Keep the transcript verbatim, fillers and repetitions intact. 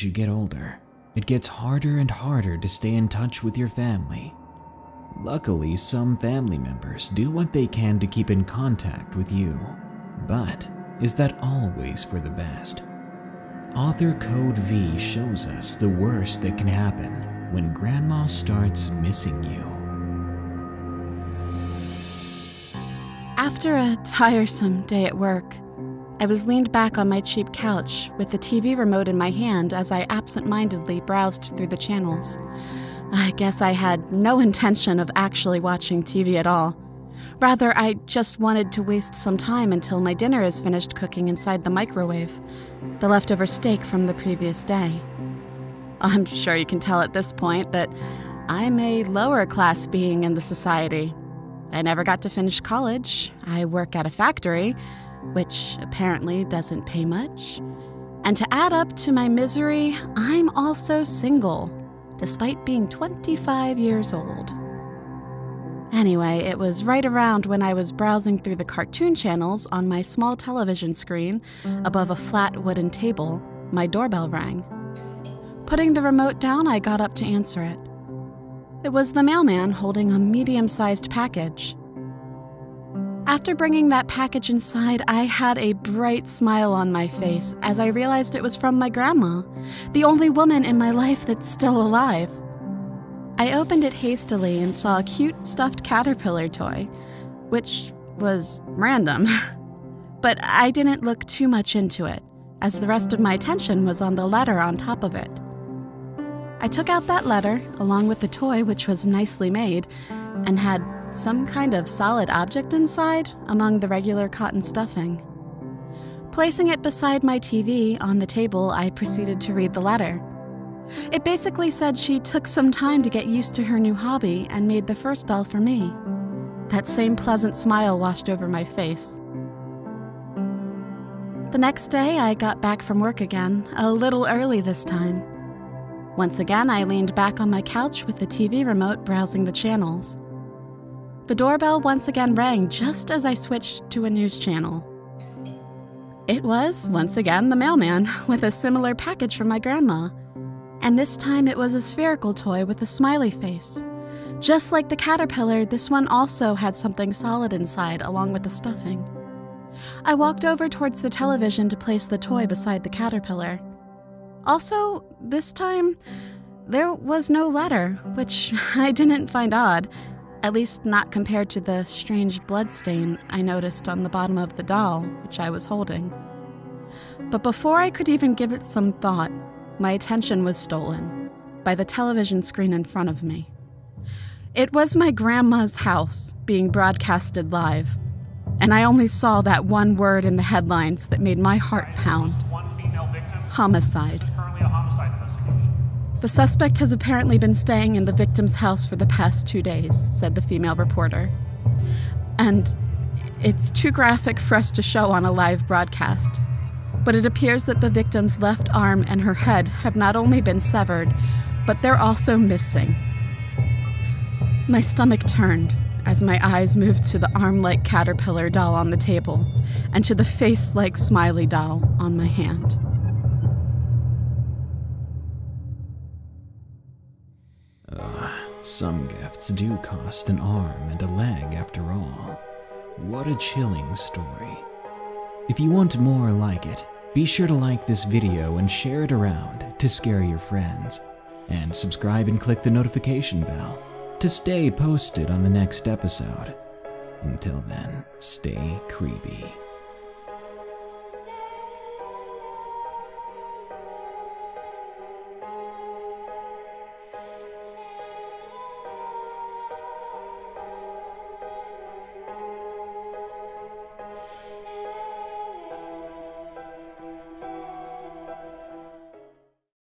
as you get older, it gets harder and harder to stay in touch with your family. Luckily, some family members do what they can to keep in contact with you, but is that always for the best? Author Code V shows us the worst that can happen when grandma starts missing you. After a tiresome day at work, I was leaned back on my cheap couch with the T V remote in my hand as I absent-mindedly browsed through the channels. I guess I had no intention of actually watching T V at all. Rather, I just wanted to waste some time until my dinner is finished cooking inside the microwave, the leftover steak from the previous day. I'm sure you can tell at this point that I'm a lower-class being in the society. I never got to finish college, I work at a factory, which apparently doesn't pay much. And to add up to my misery, I'm also single, despite being twenty-five years old. Anyway, it was right around when I was browsing through the cartoon channels on my small television screen above a flat wooden table, my doorbell rang. Putting the remote down, I got up to answer it. It was the mailman holding a medium-sized package. After bringing that package inside, I had a bright smile on my face as I realized it was from my grandma, the only woman in my life that's still alive. I opened it hastily and saw a cute stuffed caterpillar toy, which was random. But I didn't look too much into it, as the rest of my attention was on the letter on top of it. I took out that letter, along with the toy, which was nicely made, and had some kind of solid object inside, among the regular cotton stuffing. Placing it beside my T V on the table, I proceeded to read the letter. It basically said she took some time to get used to her new hobby and made the first doll for me. That same pleasant smile washed over my face. The next day, I got back from work again, a little early this time. Once again, I leaned back on my couch with the T V remote browsing the channels. The doorbell once again rang just as I switched to a news channel. It was, once again, the mailman with a similar package from my grandma. And this time it was a spherical toy with a smiley face. Just like the caterpillar, this one also had something solid inside along with the stuffing. I walked over towards the television to place the toy beside the caterpillar. Also, this time, there was no letter, which I didn't find odd, at least not compared to the strange bloodstain I noticed on the bottom of the doll, which I was holding. But before I could even give it some thought, my attention was stolen by the television screen in front of me. It was my grandma's house being broadcasted live, and I only saw that one word in the headlines that made my heart pound. Homicide. The suspect has apparently been staying in the victim's house for the past two days, said the female reporter. And it's too graphic for us to show on a live broadcast, but it appears that the victim's left arm and her head have not only been severed, but they're also missing. My stomach turned as my eyes moved to the arm-like caterpillar doll on the table and to the face-like smiley doll on my hand. Some gifts do cost an arm and a leg after all. What a chilling story. If you want more like it, be sure to like this video and share it around to scare your friends. And subscribe and click the notification bell to stay posted on the next episode. Until then, stay creepy.